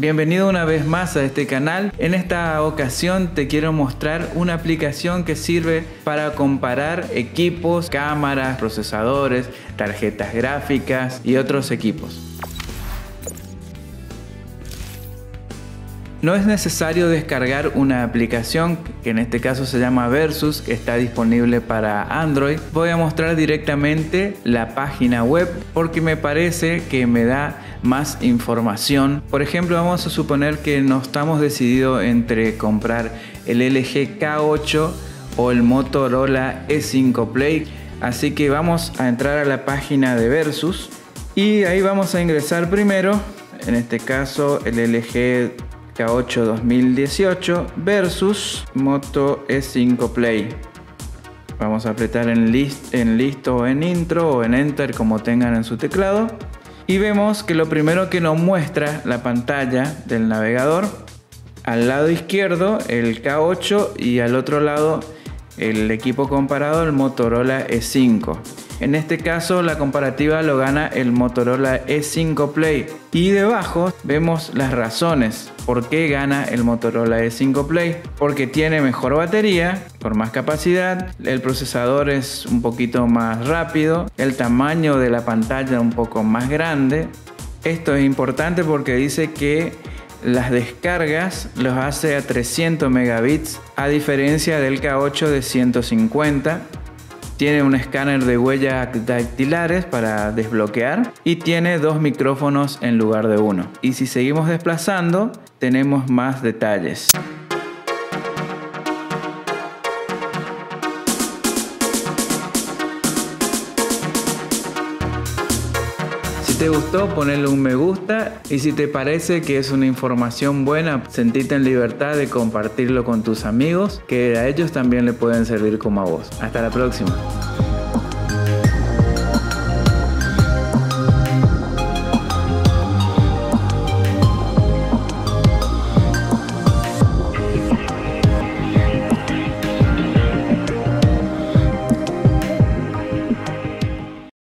Bienvenido una vez más a este canal. En esta ocasión te quiero mostrar una aplicación que sirve para comparar equipos, cámaras, procesadores, tarjetas gráficas y otros equipos. No es necesario descargar una aplicación, que en este caso se llama Versus, que está disponible para Android. Voy a mostrar directamente la página web porque me parece que me da más información. Por ejemplo, vamos a suponer que no estamos decididos entre comprar el LG K8 o el Motorola E5 Play. Así que vamos a entrar a la página de Versus y ahí vamos a ingresar primero, en este caso el LG K8 2018 versus Moto E5 Play. Vamos a apretar en listo o en intro o en enter, como tengan en su teclado, y vemos que lo primero que nos muestra la pantalla del navegador, al lado izquierdo el K8 y al otro lado el equipo comparado, el Motorola E5. En este caso la comparativa lo gana el Motorola E5 Play y debajo vemos las razones por qué gana el Motorola E5 Play. Porque tiene mejor batería, por más capacidad, el procesador es un poquito más rápido, el tamaño de la pantalla un poco más grande. Esto es importante porque dice que las descargas los hace a 300 megabits a diferencia del K8 de 150. Tiene un escáner de huellas dactilares para desbloquear y tiene dos micrófonos en lugar de uno. Y si seguimos desplazando, tenemos más detalles. Si te gustó, ponle un me gusta, y si te parece que es una información buena, sentite en libertad de compartirlo con tus amigos, que a ellos también le pueden servir como a vos. Hasta la próxima.